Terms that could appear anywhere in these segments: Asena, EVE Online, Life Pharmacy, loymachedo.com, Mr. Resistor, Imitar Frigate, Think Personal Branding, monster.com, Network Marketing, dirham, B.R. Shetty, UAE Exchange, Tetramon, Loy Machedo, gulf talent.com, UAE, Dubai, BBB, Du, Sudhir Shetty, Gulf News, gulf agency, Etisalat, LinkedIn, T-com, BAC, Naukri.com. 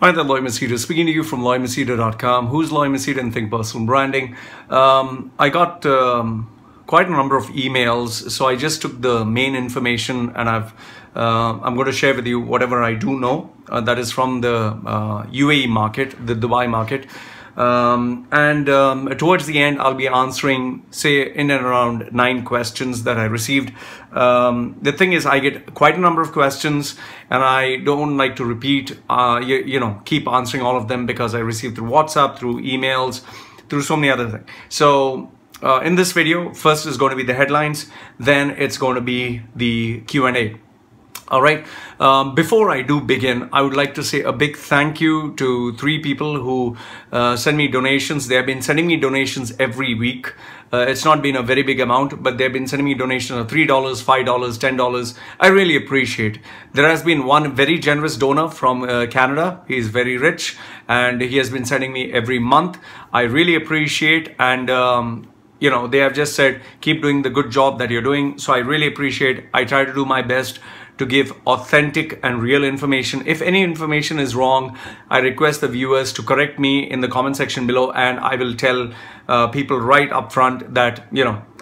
Hi there, Loy Machedo. Speaking to you from loymachedo.com. Who's Loy Machedo and Think Personal Branding? I got quite a number of emails, so I just took the main information and I'm going to share with you whatever I do know that is from the UAE market, the Dubai market. Towards the end, I'll be answering, say, in and around 9 questions that I received. The thing is, I get quite a number of questions, and I don't like to repeat, keep answering all of them, because I receive through WhatsApp, through emails, through so many other things. So in this video, first is going to be the headlines, then it's going to be the Q&A. All right. Before I do begin, I would like to say a big thank you to 3 people who send me donations. They have been sending me donations every week. It's not been a very big amount, but they've been sending me donations of $3, $5, $10. I really appreciate. There has been one very generous donor from Canada. He is very rich, and he has been sending me every month. I really appreciate, and they have just said, keep doing the good job that you're doing. So I really appreciate. I try to do my best to give authentic and real information. If any information is wrong, I request the viewers to correct me in the comment section below, and I will tell people right up front that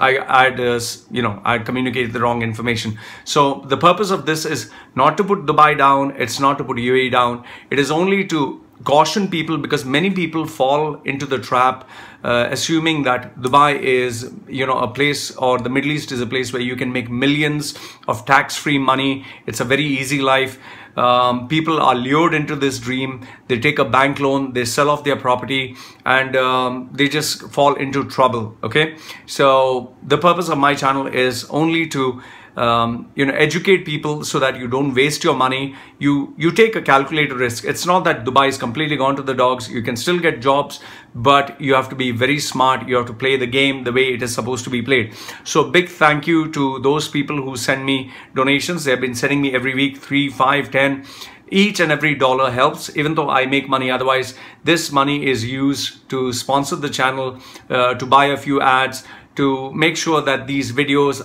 I communicated the wrong information. So the purpose of this is not to put Dubai down, it's not to put UAE down. It is only to caution people, because many people fall into the trap assuming that Dubai is a place, or the Middle East is a place where you can make millions of tax-free money. It's a very easy life. People are lured into this dream. They take a bank loan, they sell off their property, and they just fall into trouble. Okay, so the purpose of my channel is only to educate people so that you don't waste your money. You take a calculated risk. It's not that Dubai is completely gone to the dogs. You can still get jobs, but you have to be very smart. You have to play the game the way it is supposed to be played. So big thank you to those people who send me donations. They have been sending me every week, 3, 5, 10. Each and every dollar helps, even though I make money otherwise. This money is used to sponsor the channel, to buy a few ads, to make sure that these videos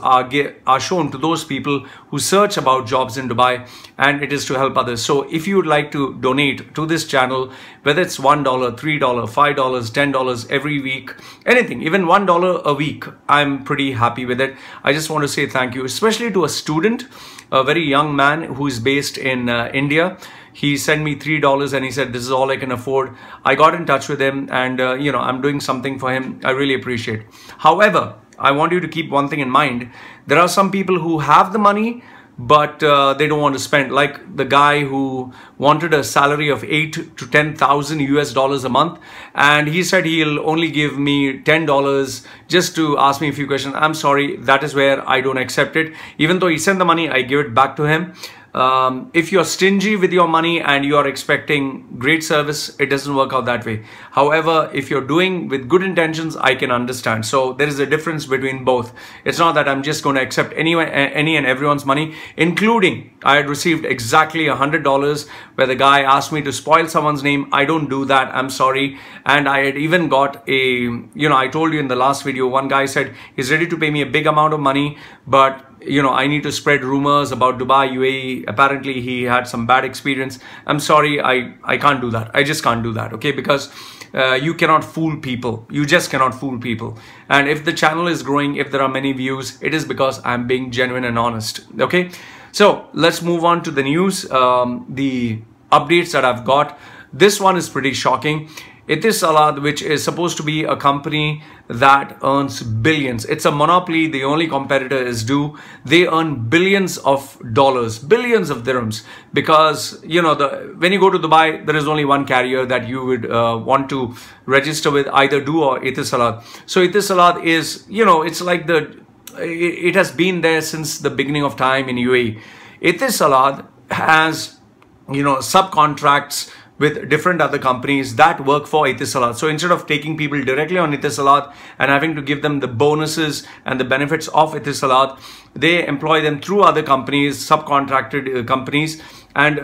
are shown to those people who search about jobs in Dubai, and it is to help others. So if you would like to donate to this channel, whether it's $1, $3, $5, $10 every week, anything, even $1 a week, I'm pretty happy with it. I just want to say thank you, especially to a student, a very young man who is based in India. He sent me $3 and he said, this is all I can afford. I got in touch with him, and I'm doing something for him. I really appreciate. However, I want you to keep one thing in mind. There are some people who have the money, but they don't want to spend, like the guy who wanted a salary of $8,000 to $10,000 a month, and he said he'll only give me $10 just to ask me a few questions. I'm sorry, that is where I don't accept it. Even though he sent the money, I give it back to him. If you're stingy with your money and you are expecting great service, it doesn't work out that way. However, if you're doing with good intentions, I can understand. So there is a difference between both. It's not that I'm just going to accept any and everyone's money, including I had received exactly $100 where the guy asked me to spoil someone's name. I don't do that. I'm sorry. And I had even got a, I told you in the last video, one guy said he's ready to pay me a big amount of money, but I need to spread rumors about Dubai, UAE. Apparently, he had some bad experience. I'm sorry, I can't do that. I just can't do that, okay? Because you cannot fool people. You just cannot fool people. And if the channel is growing, if there are many views, it is because I'm being genuine and honest, okay? So let's move on to the news, the updates that I've got. This one is pretty shocking. Etisalat, which is supposed to be a company that earns billions. It's a monopoly. The only competitor is Du. They earn billions of dollars, billions of dirhams, because, when you go to Dubai, there is only one carrier that you would want to register with, either Du or Etisalat. So Etisalat is, it's like it has been there since the beginning of time in UAE. Etisalat has, subcontracts with different other companies that work for Etisalat. So instead of taking people directly on Etisalat and having to give them the bonuses and the benefits of Etisalat, they employ them through other companies, subcontracted companies. And,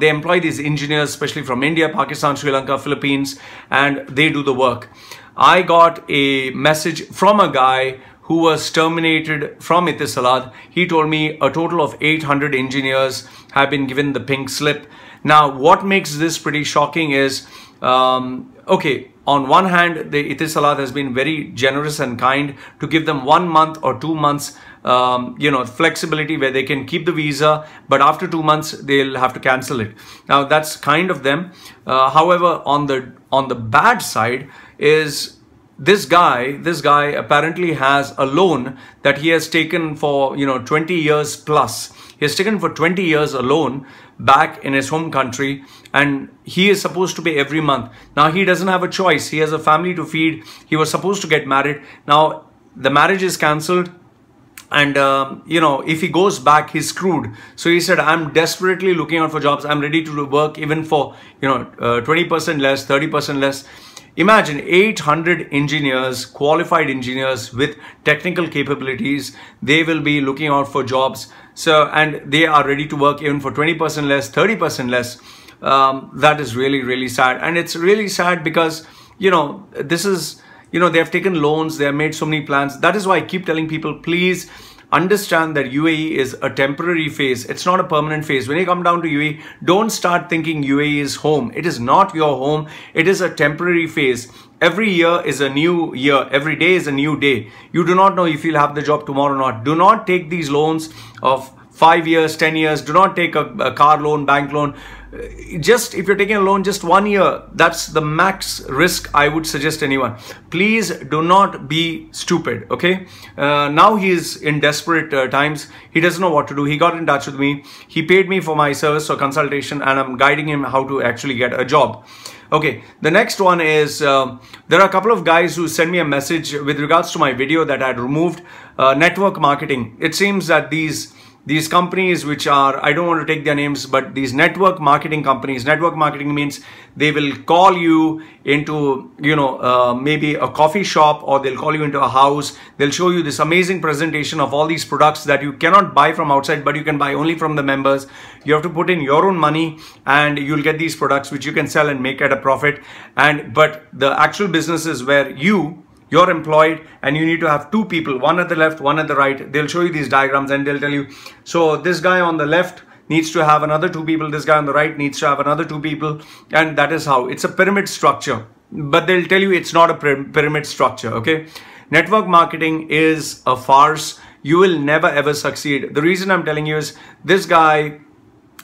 they employ these engineers, especially from India, Pakistan, Sri Lanka, Philippines, and they do the work. I got a message from a guy who was terminated from Etisalat. He told me a total of 800 engineers have been given the pink slip. Now, what makes this pretty shocking is, okay, on one hand, the Etisalat has been very generous and kind to give them 1 month or 2 months, flexibility where they can keep the visa, but after 2 months, they'll have to cancel it. Now, that's kind of them. However, on the bad side is this guy apparently has a loan that he has taken for, 20 years plus. He has taken for 20 years a loan back in his home country, and he is supposed to pay every month. Now, he doesn't have a choice. He has a family to feed. He was supposed to get married. Now, the marriage is cancelled. And, if he goes back, he's screwed. So he said, I'm desperately looking out for jobs. I'm ready to work even for, 20% less, 30% less. Imagine 800 engineers, qualified engineers with technical capabilities. They will be looking out for jobs. So, and they are ready to work even for 20% less, 30% less. That is really, really sad. And it's really sad because, this is... they have taken loans, they have made so many plans. That is why I keep telling people, please understand that UAE is a temporary phase. It's not a permanent phase. When you come down to UAE, don't start thinking UAE is home. It is not your home. It is a temporary phase. Every year is a new year. Every day is a new day. You do not know if you'll have the job tomorrow or not. Do not take these loans of 5 years, 10 years. Do not take a car loan, bank loan. Just if you're taking a loan, just 1 year, that's the max risk I would suggest anyone. Please do not be stupid, okay? Now he is in desperate times. He doesn't know what to do. He got in touch with me. He paid me for my service or consultation, and I'm guiding him how to actually get a job. Okay, the next one is, there are a couple of guys who sent me a message with regards to my video that I had removed, network marketing. It seems that these companies which are, I don't want to take their names, but these network marketing companies, network marketing means they will call you into, maybe a coffee shop, or they'll call you into a house. They'll show you this amazing presentation of all these products that you cannot buy from outside, but you can buy only from the members. You have to put in your own money and you'll get these products which you can sell and make at a profit. But the actual business is where you're employed and you need to have two people, one at the left, one at the right. They'll show you these diagrams and they'll tell you, so this guy on the left needs to have another two people, this guy on the right needs to have another two people, and that is how. It's a pyramid structure, but they'll tell you it's not a pyramid structure, okay? Network marketing is a farce. You will never ever succeed. The reason I'm telling you is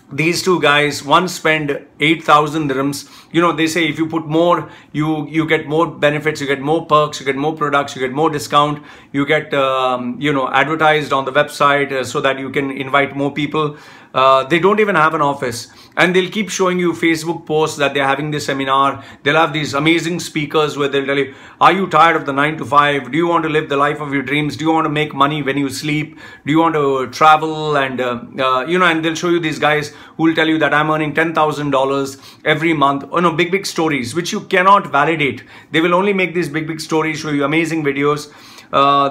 these two guys, one spend 8,000 dirhams. They say if you put more, you get more benefits, you get more perks, you get more products, you get more discount, you get, advertised on the website so that you can invite more people. They don't even have an office, and they'll keep showing you Facebook posts that they're having this seminar. They'll have these amazing speakers where they'll tell you, are you tired of the 9 to 5? Do you want to live the life of your dreams? Do you want to make money when you sleep? Do you want to travel? And, and they'll show you these guys who will tell you that I'm earning $10,000 every month. Oh no, big, big stories, which you cannot validate. They will only make these big, big stories, show you amazing videos.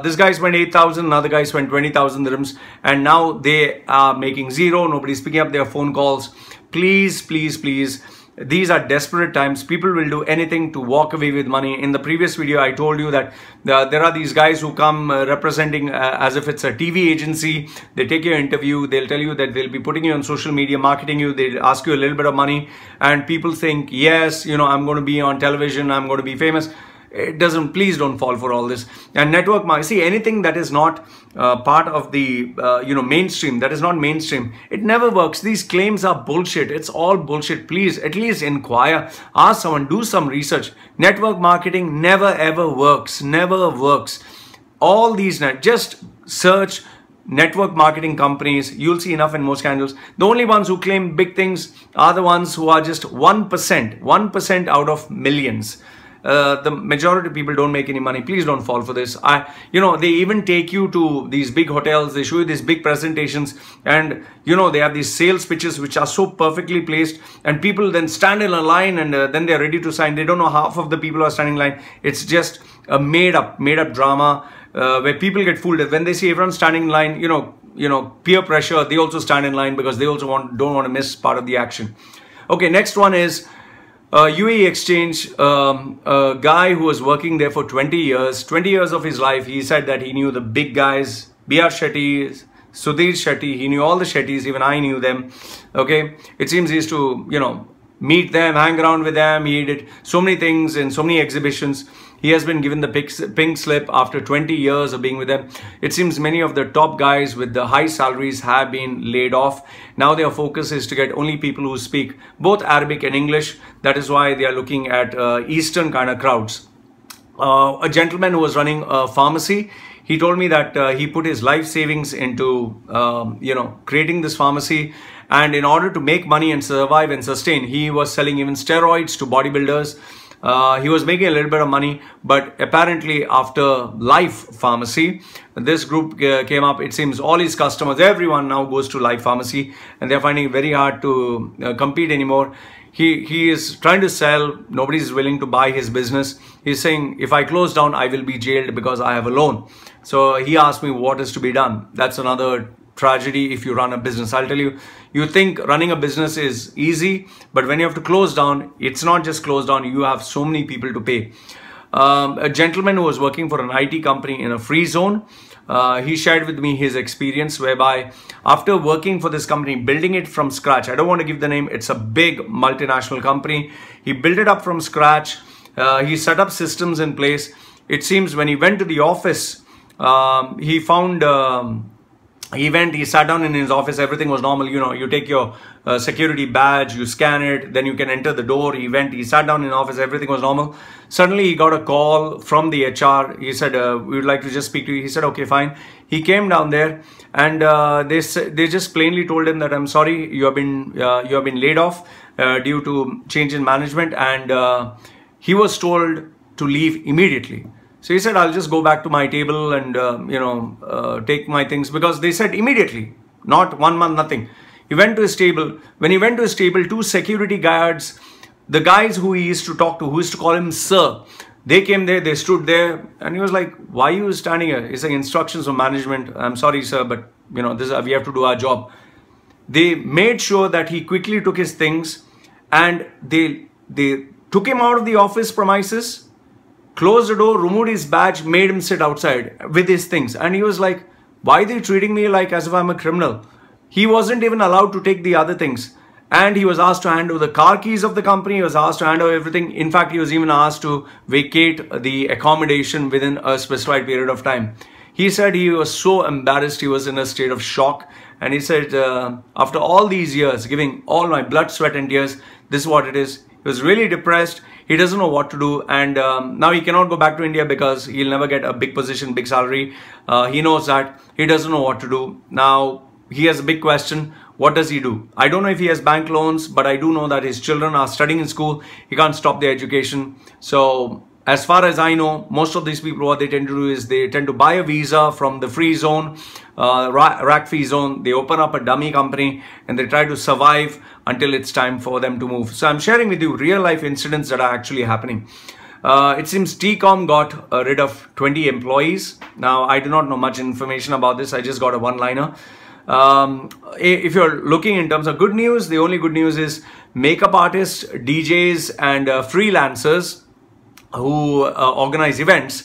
This guy spent 8,000, another guy spent 20,000 dirhams, and now they are making zero. Nobody's picking up their phone calls. Please, please, please. These are desperate times. People will do anything to walk away with money. In the previous video, I told you that there are these guys who come representing as if it's a TV agency. They take your interview. They'll tell you that they'll be putting you on social media, marketing you. They'll ask you a little bit of money, and people think, yes, I'm going to be on television. I'm going to be famous. It doesn't. Please don't fall for all this. And network marketing, see, anything that is not part of the mainstream, that is not mainstream, it never works. These claims are bullshit. It's all bullshit. Please, at least inquire, ask someone, do some research. Network marketing never ever works. Never works. All these just search network marketing companies. You'll see enough in most channels. The only ones who claim big things are the ones who are just 1% out of millions. The majority of people don't make any money. Please don't fall for this. They even take you to these big hotels. They show you these big presentations, and they have these sales pitches which are so perfectly placed, and people then stand in a line, and then they're ready to sign. They don't know half of the people who are standing in line. It's just a made up drama where people get fooled. When they see everyone standing in line, peer pressure, they also stand in line because they also don't want to miss part of the action. Okay, next one is UAE Exchange, a guy who was working there for 20 years of his life. He said that he knew the big guys, B.R. Shetty, Sudhir Shetty. He knew all the Shettys, even I knew them. Okay, it seems he used to, you know, meet them, hang around with them. He did so many things in so many exhibitions. He has been given the pink slip after 20 years of being with them. It seems many of the top guys with the high salaries have been laid off. Now their focus is to get only people who speak both Arabic and English. That is why they are looking at Eastern kind of crowds. A gentleman who was running a pharmacy, he told me that he put his life savings into, you know, creating this pharmacy. And in order to make money and survive and sustain, he was selling even steroids to bodybuilders. He was making a little bit of money, but apparently after Life Pharmacy, this group came up. It seems all his customers, everyone now goes to Life Pharmacy, and they're finding it very hard to compete anymore. He is trying to sell. Nobody is willing to buy his business. He's saying, if I close down, I will be jailed because I have a loan. So he asked me what is to be done. That's another tragedy if you run a business. I'll tell you, you think running a business is easy, but when you have to close down, it's not just close down. You have so many people to pay. A gentleman who was working for an IT company in a free zone, he shared with me his experience whereby after working for this company, building it from scratch, I don't want to give the name, it's a big multinational company. He built it up from scratch. He set up systems in place. It seems when he went to the office, he found, he went, he sat down in his office, everything was normal. You know, you take your security badge, you scan it, then you can enter the door. He went, he sat down in office, everything was normal. Suddenly he got a call from the HR. He said, we would like to just speak to you. He said, okay, fine. He came down there and they just plainly told him that, I'm sorry, you have been laid off due to change in management. And he was told to leave immediately. So he said, I'll just go back to my table and, you know, take my things, because they said immediately, not 1 month, nothing. He went to his table. When he went to his table, two security guards, the guys who he used to talk to, who used to call him sir, they came there, they stood there, and he was like, why are you standing here? He's like, instructions from management. I'm sorry, sir, but, you know, this we have to do our job. They made sure that he quickly took his things and they took him out of the office premises, closed the door, removed his badge, made him sit outside with his things. And he was like, why are they treating me like as if I'm a criminal? He wasn't even allowed to take the other things. And he was asked to hand over the car keys of the company. He was asked to hand over everything. In fact, he was even asked to vacate the accommodation within a specified period of time. He said he was so embarrassed. He was in a state of shock. And he said, after all these years, giving all my blood, sweat and tears, this is what it is. He was really depressed. He doesn't know what to do, and now he cannot go back to India because he'll never get a big position, big salary. He knows that. He doesn't know what to do. Now, he has a big question. What does he do? I don't know if he has bank loans, but I do know that his children are studying in school. He can't stop their education. So, as far as I know, most of these people, what they tend to do is they tend to buy a visa from the free zone, rack fee zone. They open up a dummy company and they try to survive until it's time for them to move. So I'm sharing with you real life incidents that are actually happening. It seems T-com got rid of 20 employees. Now, I do not know much information about this. I just got a one-liner. If you're looking in terms of good news, the only good news is makeup artists, DJs and freelancers who organize events.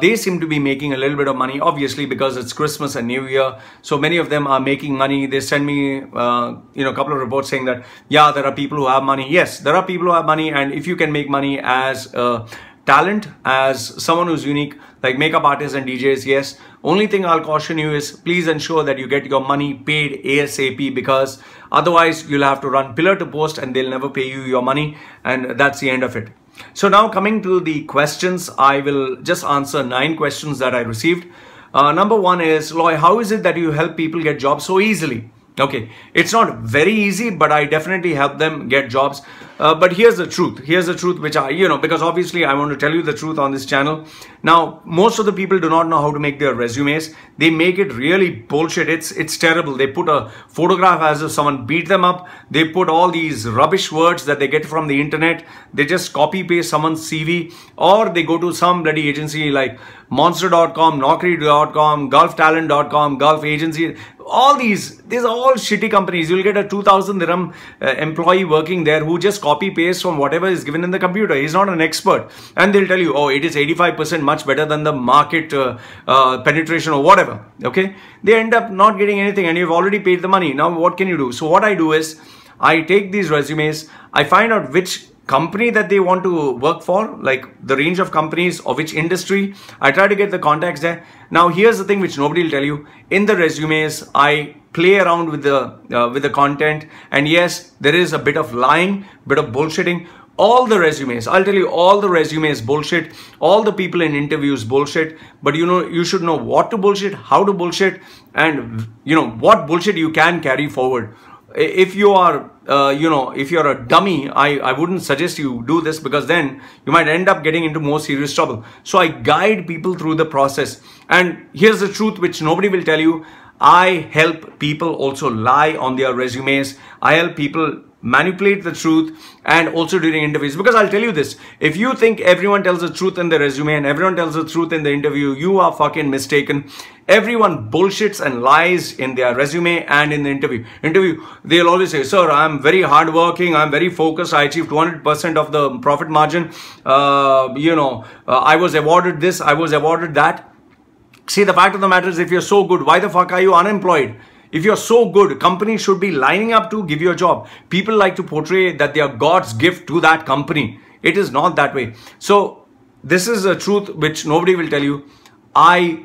They seem to be making a little bit of money, obviously, because it's Christmas and New Year. So many of them are making money. They send me, you know, a couple of reports saying that, yeah, there are people who have money. Yes, there are people who have money. And if you can make money as a talent, as someone who's unique, like makeup artists and DJs, yes. Only thing I'll caution you is please ensure that you get your money paid ASAP, because otherwise you'll have to run pillar to post and they'll never pay you your money. And that's the end of it. So now coming to the questions, I will just answer 9 questions that I received. Number one is, Loy, how is it that you help people get jobs so easily? Okay, it's not very easy, but I definitely help them get jobs. But here's the truth. Here's the truth, which I, you know, because obviously I want to tell you the truth on this channel. Now, most of the people do not know how to make their resumes. They make it really bullshit. It's terrible. They put a photograph as if someone beat them up. They put all these rubbish words that they get from the internet. They just copy paste someone's CV, or they go to some bloody agency like monster.com, Naukri.com, gulf talent.com, gulf agency. All these are all shitty companies. You'll get a 2,000 dirham employee working there who just copy copy paste from whatever is given in the computer. He's not an expert. And they'll tell you, oh, it is 85% much better than the market penetration or whatever. Okay. They end up not getting anything and you've already paid the money. Now, what can you do? So what I do is I take these resumes. I find out which company that they want to work for, like the range of companies or which industry. I try to get the contacts there. Now, here's the thing which nobody will tell you. In the resumes, I play around with the content. And yes, there is a bit of lying, bit of bullshitting. All the resumes, I'll tell you, all the resumes bullshit, all the people in interviews bullshit, but you know, you should know what to bullshit, how to bullshit, and you know, what bullshit you can carry forward. If you are, you know, if you're a dummy, I wouldn't suggest you do this, because then you might end up getting into more serious trouble. So I guide people through the process. And here's the truth, which nobody will tell you. I help people also lie on their resumes. I help people manipulate the truth, and also during interviews, because I'll tell you this, if you think everyone tells the truth in the resume and everyone tells the truth in the interview, you are fucking mistaken. Everyone bullshits and lies in their resume and in the interview. They'll always say, sir, I'm very hardworking, I'm very focused, I achieved 200% of the profit margin, you know, I was awarded this, I was awarded that. See, the fact of the matter is, if you're so good, why the fuck are you unemployed? If you're so good, companies should be lining up to give you a job. People like to portray that they are God's gift to that company. It is not that way. So this is a truth which nobody will tell you. I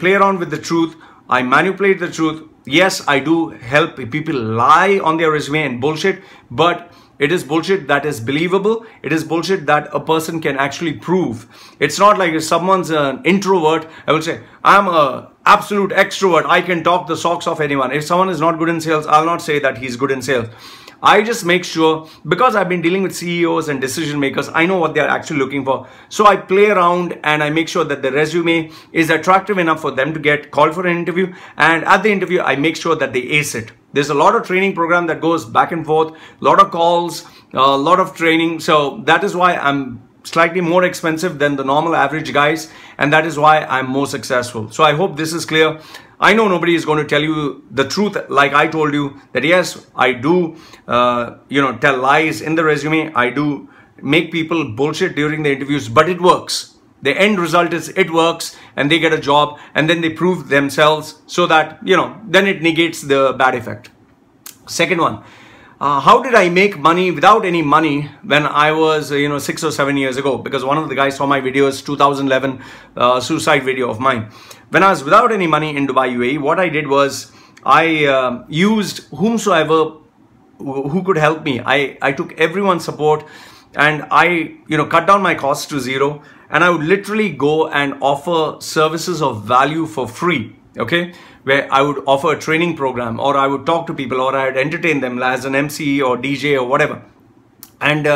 play around with the truth. I manipulate the truth. Yes, I do help people lie on their resume and bullshit, but it is bullshit that is believable. It is bullshit that a person can actually prove. It's not like if someone's an introvert, I will say, I'm a absolute extrovert, I can talk the socks off anyone. If someone is not good in sales, I'll not say that he's good in sales. I just make sure, because I've been dealing with CEOs and decision makers, I know what they're actually looking for. So I play around and I make sure that the resume is attractive enough for them to get called for an interview. And at the interview, I make sure that they ace it. There's a lot of training program that goes back and forth, a lot of calls, a lot of training. So that is why I'm slightly more expensive than the normal average guys, and that is why I'm more successful. So I hope this is clear. I know nobody is going to tell you the truth, like I told you, that yes, I do you know, tell lies in the resume, I do make people bullshit during the interviews, but it works. The end result is it works, and they get a job, and then they prove themselves, so that, you know, then it negates the bad effect. Second one, how did I make money without any money when I was, 6 or 7 years ago? Because one of the guys saw my videos, 2011 suicide video of mine. When I was without any money in Dubai, UAE, what I did was I used whomsoever who could help me. I took everyone's support, and I, cut down my costs to zero, and I would literally go and offer services of value for free. Okay, where I would offer a training program, or I would talk to people, or I would entertain them as an MC or DJ or whatever. And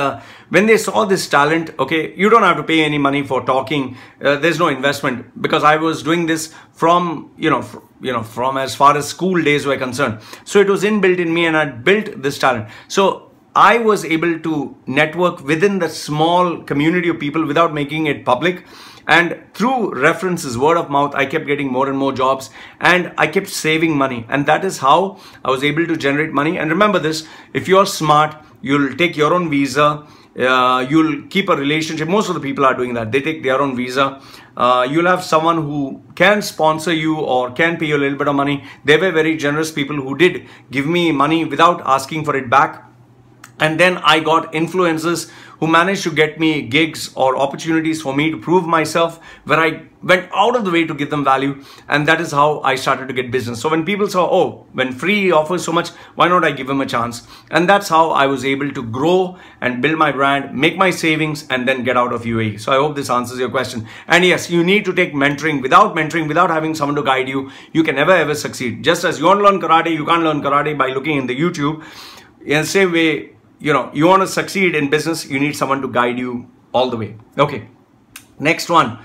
when they saw this talent, okay, you don't have to pay any money for talking. There's no investment, because I was doing this from, from as far as school days were concerned. So it was inbuilt in me, and I built this talent. So I was able to network within the small community of people without making it public. And through references, word of mouth, I kept getting more and more jobs, and I kept saving money. And that is how I was able to generate money. And remember this, if you're smart, you'll take your own visa. You'll keep a relationship. Most of the people are doing that. They take their own visa. You'll have someone who can sponsor you or can pay you a little bit of money. They were very generous people who did give me money without asking for it back. And then I got influencers who managed to get me gigs or opportunities for me to prove myself, where I went out of the way to give them value. And that is how I started to get business. So when people saw, oh, when free offers so much, why not I give them a chance? And that's how I was able to grow and build my brand, make my savings, and then get out of UAE. So I hope this answers your question. And yes, you need to take mentoring. Without mentoring, without having someone to guide you, you can never ever succeed. Just as you want to learn karate, you can't learn karate by looking in the YouTube. In the same way, you want to succeed in business, you need someone to guide you all the way. Okay, next one.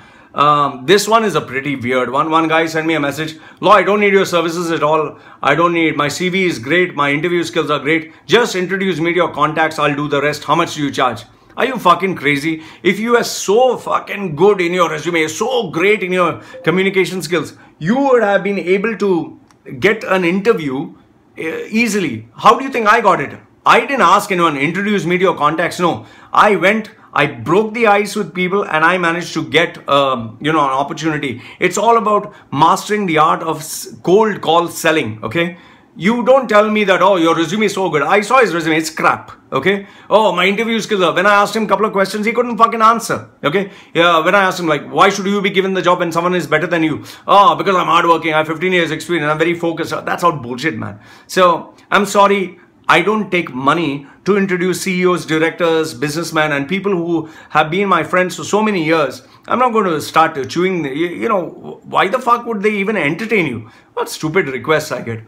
This one is a pretty weird one. One guy sent me a message. Loy, I don't need your services at all. I don't need, my CV is great. My interview skills are great. Just introduce me to your contacts. I'll do the rest. How much do you charge? Are you fucking crazy? If you are so fucking good in your resume, so great in your communication skills, you would have been able to get an interview easily. How do you think I got it? I didn't ask anyone, introduce me to your contacts. No, I went, I broke the ice with people and I managed to get, an opportunity. It's all about mastering the art of cold call selling, okay? You don't tell me that, oh, your resume is so good. I saw his resume, it's crap, okay? Oh, my interview skills are, when I asked him a couple of questions, he couldn't fucking answer, okay? Yeah, when I asked him, like, why should you be given the job when someone is better than you? Oh, because I'm hardworking, I have 15 years experience, I'm very focused. That's all bullshit, man. So, I'm sorry, I don't take money to introduce CEOs, directors, businessmen, and people who have been my friends for so many years. I'm not going to start chewing, you know, why the fuck would they even entertain you? What stupid requests I get.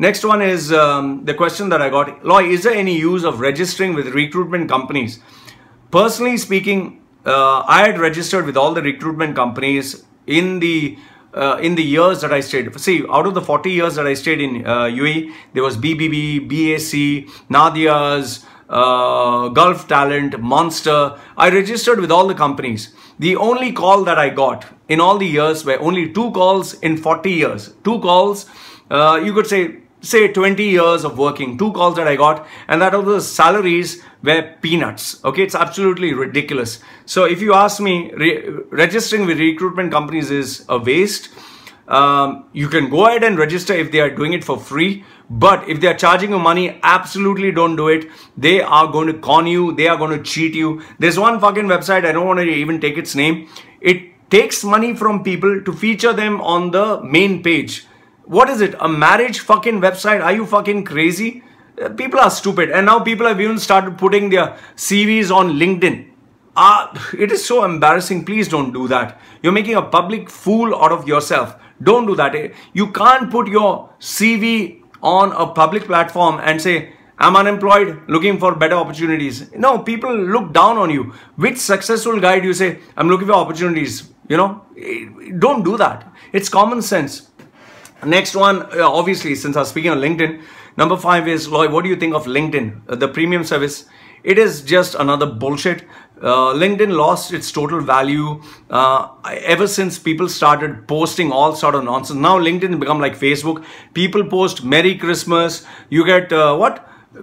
Next one is the question that I got. Loy, is there any use of registering with recruitment companies? Personally speaking, I had registered with all the recruitment companies in the years that I stayed. See, out of the 40 years that I stayed in UAE, there was BBB, BAC, Nadia's, Gulf Talent, Monster. I registered with all the companies. The only call that I got in all the years were only 2 calls in 40 years. 2 calls, you could say 20 years of working, 2 calls that I got, and that all the salaries were peanuts. Okay, it's absolutely ridiculous. So if you ask me, registering with recruitment companies is a waste. You can go ahead and register if they are doing it for free, but if they are charging you money, absolutely don't do it. They are going to con you. They are going to cheat you. There's one fucking website, I don't want to even take its name. It takes money from people to feature them on the main page. What is it? A marriage fucking website? Are you fucking crazy? People are stupid. And now people have even started putting their CVs on LinkedIn. It is so embarrassing. Please don't do that. You're making a public fool out of yourself. Don't do that. You can't put your CV on a public platform and say, I'm unemployed, looking for better opportunities. No, people look down on you. Which successful guy do you say, I'm looking for opportunities? You know, don't do that. It's common sense. Next one, obviously, since I was speaking on LinkedIn, number 5 is, Loy, what do you think of LinkedIn, the premium service? It is just another bullshit. LinkedIn lost its total value ever since people started posting all sort of nonsense. Now LinkedIn become like Facebook. People post Merry Christmas. You get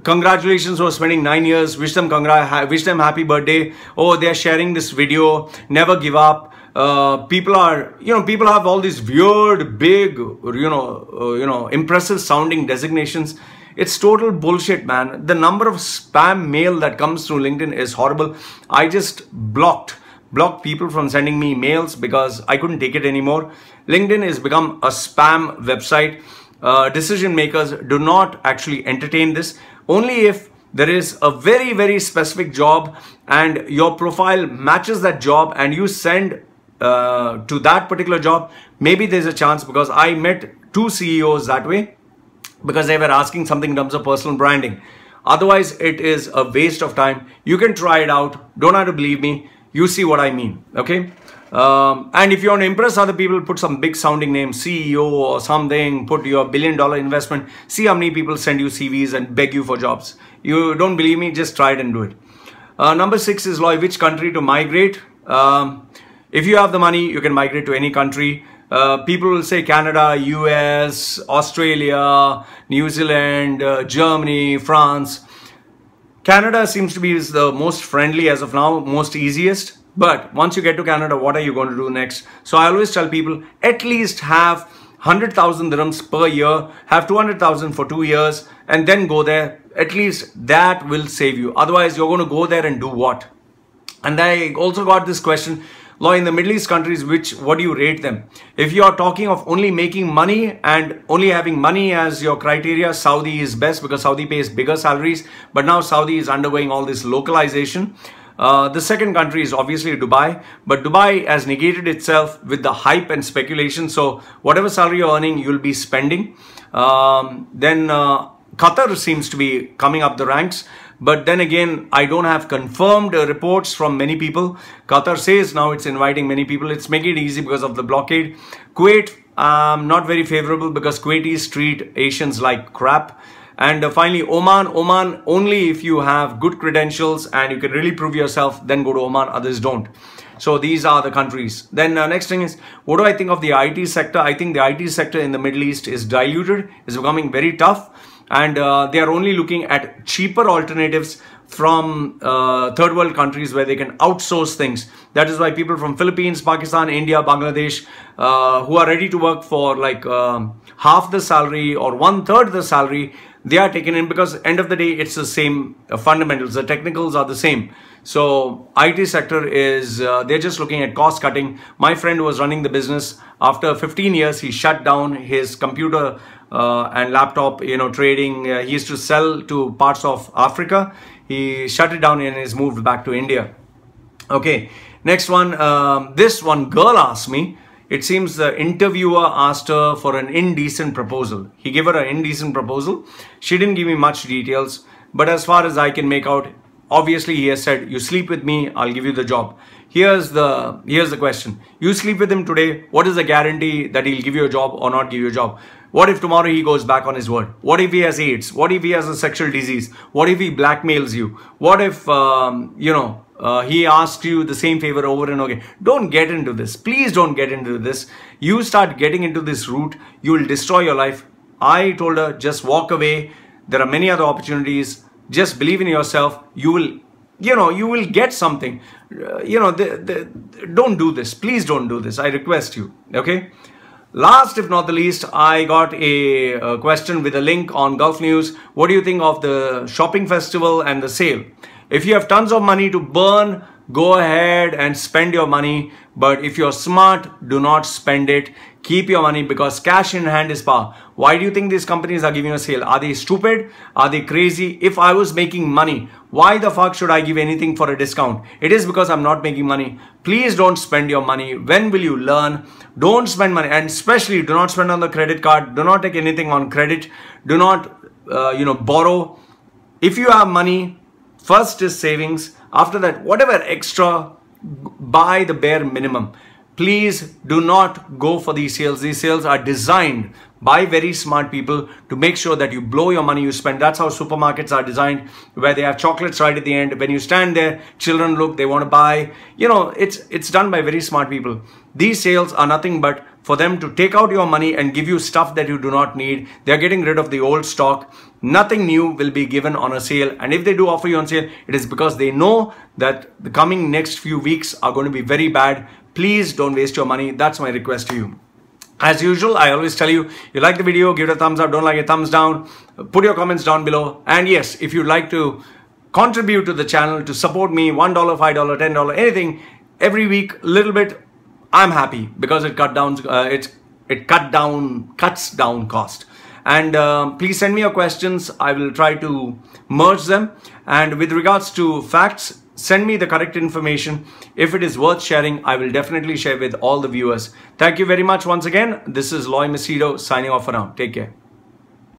Congratulations for spending 9 years. Wish them happy birthday. Oh, they're sharing this video. Never give up. People have all these weird, big, impressive sounding designations. It's total bullshit, man. The number of spam mail that comes through LinkedIn is horrible. I just blocked people from sending me mails because I couldn't take it anymore. LinkedIn has become a spam website. Decision makers do not actually entertain this. Only if there is a very, very specific job and your profile matches that job and you send to that particular job, maybe there's a chance, because I met 2 CEOs that way because they were asking something in terms of personal branding. Otherwise, it is a waste of time. You can try it out. Don't have to believe me. You see what I mean, okay? And if you want to impress other people, put some big sounding name, CEO or something, put your $1 billion investment, see how many people send you CVs and beg you for jobs. You don't believe me, just try it and do it. Number 6 is, Loy, which country to migrate? If you have the money, you can migrate to any country. People will say Canada, US, Australia, New Zealand, Germany, France. Canada seems to be the most friendly as of now, most easiest. But once you get to Canada, what are you going to do next? So I always tell people, at least have 100,000 dirhams per year, have 200,000 for 2 years, and then go there. At least that will save you. Otherwise, you're going to go there and do what? And I also got this question, Loy, in the Middle East countries, what do you rate them? If you are talking of only making money and only having money as your criteria, Saudi is best because Saudi pays bigger salaries. But now Saudi is undergoing all this localization. The second country is obviously Dubai, but Dubai has negated itself with the hype and speculation. So whatever salary you're earning, you'll be spending. Then Qatar seems to be coming up the ranks. But then again, I don't have confirmed reports from many people. Qatar says now it's inviting many people. It's making it easy because of the blockade. Kuwait, not very favorable because Kuwaitis treat Asians like crap. And finally, Oman, only if you have good credentials and you can really prove yourself, then go to Oman, others don't. So these are the countries. Then next thing is, what do I think of the IT sector? I think the IT sector in the Middle East is diluted, is becoming very tough. and they are only looking at cheaper alternatives from third world countries where they can outsource things. That is why people from Philippines, Pakistan, India, Bangladesh, who are ready to work for like half the salary or 1/3 the salary, they are taken in, because end of the day, it's the same fundamentals. The technicals are the same. So IT sector is, they're just looking at cost cutting. My friend was running the business. After 15 years, he shut down his computer and laptop, trading. He used to sell to parts of Africa. He shut it down and has moved back to India. Okay, next one. This one girl asked me. It seems the interviewer asked her for an indecent proposal. He gave her an indecent proposal. She didn't give me much details, but as far as I can make out, obviously he has said, you sleep with me, I'll give you the job. Here's the question. You sleep with him today, what is the guarantee that he'll give you a job or not give you a job? What if tomorrow he goes back on his word? What if he has AIDS? What if he has a sexual disease? What if he blackmails you? What if, he asks you the same favor over and over again? Don't get into this. Please don't get into this. You start getting into this route, you will destroy your life. I told her, just walk away. There are many other opportunities. Just believe in yourself. You will get something. Don't do this. Please don't do this. I request you. Okay. Last, if not the least, I got a question with a link on Gulf News. What do you think of the shopping festival and the sale? If you have tons of money to burn, go ahead and spend your money. But if you're smart, do not spend it. Keep your money, because cash in hand is power. Why do you think these companies are giving a sale? Are they stupid? Are they crazy? If I was making money, why the fuck should I give anything for a discount? It is because I'm not making money. Please don't spend your money. When will you learn? Don't spend money, and especially do not spend on the credit card. Do not take anything on credit. Do not, borrow. If you have money, first is savings. After that, whatever extra, buy the bare minimum. Please do not go for these sales. These sales are designed by very smart people to make sure that you blow your money you spend. That's how supermarkets are designed, where they have chocolates right at the end. When you stand there, children look, they want to buy. It's done by very smart people. These sales are nothing but for them to take out your money and give you stuff that you do not need. They're getting rid of the old stock. Nothing new will be given on a sale. And if they do offer you on sale, it is because they know that the coming next few weeks are going to be very bad. Please don't waste your money. That's my request to you. As usual, I always tell you, you like the video, give it a thumbs up. Don't like it, thumbs down. Put your comments down below. And yes, if you'd like to contribute to the channel to support me, $1, $5, $10, anything, every week, little bit, I'm happy, because it cuts down cost. And please send me your questions. I will try to merge them. And with regards to facts, send me the correct information. If it is worth sharing, I will definitely share with all the viewers. Thank you very much once again. This is Loy Machedo signing off for now. Take care.